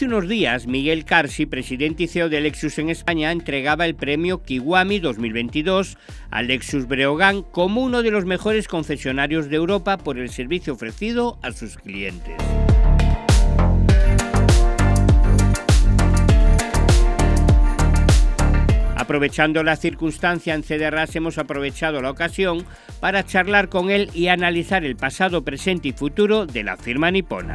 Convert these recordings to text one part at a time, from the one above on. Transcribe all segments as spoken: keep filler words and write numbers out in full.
Hace unos días, Miguel Carsi, presidente y C E O de Lexus en España, entregaba el premio Kiwami dos mil veintidós a Lexus Breogán como uno de los mejores concesionarios de Europa por el servicio ofrecido a sus clientes. Aprovechando la circunstancia en C D R A S hemos aprovechado la ocasión para charlar con él y analizar el pasado, presente y futuro de la firma nipona.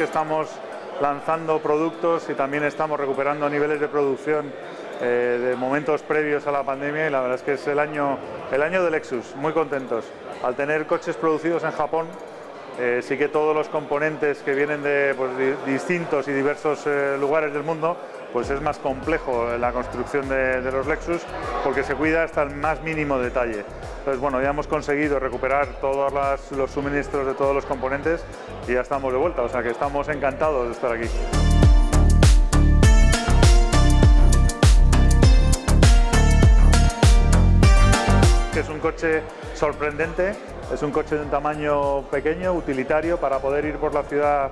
Estamos lanzando productos y también estamos recuperando niveles de producción eh, de momentos previos a la pandemia, y la verdad es que es el año, el año de Lexus, muy contentos. Al tener coches producidos en Japón, Eh, sí que todos los componentes que vienen de, pues, de distintos y diversos eh, lugares del mundo, pues es más complejo la construcción de, de los Lexus, porque se cuida hasta el más mínimo detalle. Entonces, bueno, ya hemos conseguido recuperar todos las, los suministros de todos los componentes y ya estamos de vuelta, o sea que estamos encantados de estar aquí. Es un coche sorprendente. Es un coche de un tamaño pequeño, utilitario, para poder ir por la ciudad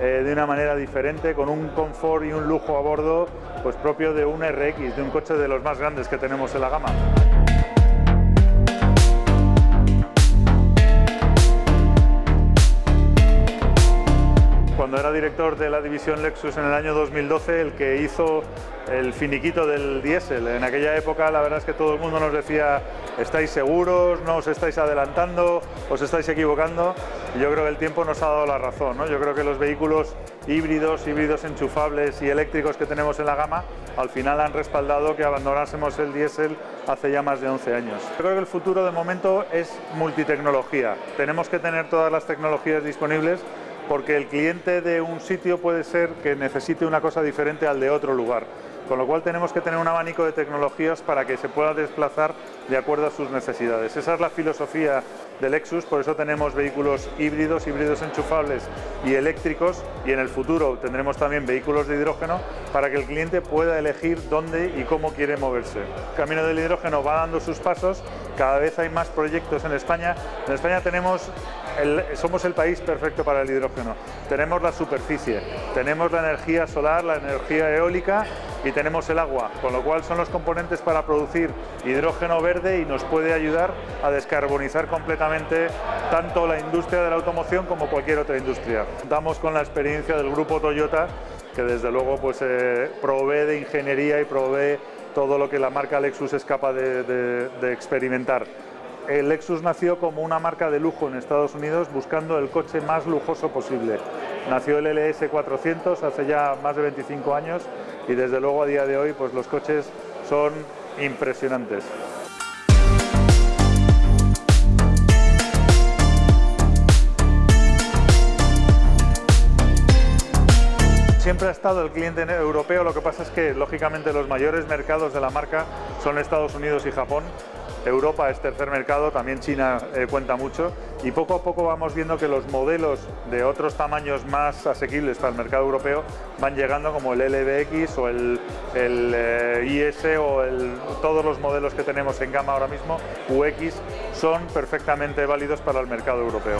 eh, de una manera diferente, con un confort y un lujo a bordo pues propio de un R X, de un coche de los más grandes que tenemos en la gama. Cuando era director de la división Lexus en el año dos mil doce, el que hizo el finiquito del diésel. En aquella época la verdad es que todo el mundo nos decía: ¿estáis seguros? ¿No os estáis adelantando? ¿Os estáis equivocando? Y yo creo que el tiempo nos ha dado la razón, ¿no? Yo creo que los vehículos híbridos, híbridos enchufables y eléctricos que tenemos en la gama al final han respaldado que abandonásemos el diésel hace ya más de once años. Yo creo que el futuro de momento es multitecnología. Tenemos que tener todas las tecnologías disponibles, porque el cliente de un sitio puede ser que necesite una cosa diferente al de otro lugar, con lo cual tenemos que tener un abanico de tecnologías para que se pueda desplazar de acuerdo a sus necesidades. Esa es la filosofía de Lexus, por eso tenemos vehículos híbridos, híbridos enchufables y eléctricos, y en el futuro tendremos también vehículos de hidrógeno para que el cliente pueda elegir dónde y cómo quiere moverse. El camino del hidrógeno va dando sus pasos, cada vez hay más proyectos en España. En España tenemos el, somos el país perfecto para el hidrógeno. Tenemos la superficie, tenemos la energía solar, la energía eólica y tenemos el agua, con lo cual son los componentes para producir hidrógeno verde y nos puede ayudar a descarbonizar completamente tanto la industria de la automoción como cualquier otra industria. Contamos con la experiencia del grupo Toyota, que desde luego pues, eh, provee de ingeniería y provee todo lo que la marca Lexus es capaz de, de, de experimentar. El Lexus nació como una marca de lujo en Estados Unidos, buscando el coche más lujoso posible. Nació el L S cuatrocientos hace ya más de veinticinco años y desde luego a día de hoy pues los coches son impresionantes. Siempre ha estado el cliente europeo, lo que pasa es que lógicamente los mayores mercados de la marca son Estados Unidos y Japón. Europa es tercer mercado, también China eh, cuenta mucho, y poco a poco vamos viendo que los modelos de otros tamaños más asequibles para el mercado europeo van llegando, como el L B X o el, el eh, I S o el, todos los modelos que tenemos en gama ahora mismo, U X, son perfectamente válidos para el mercado europeo.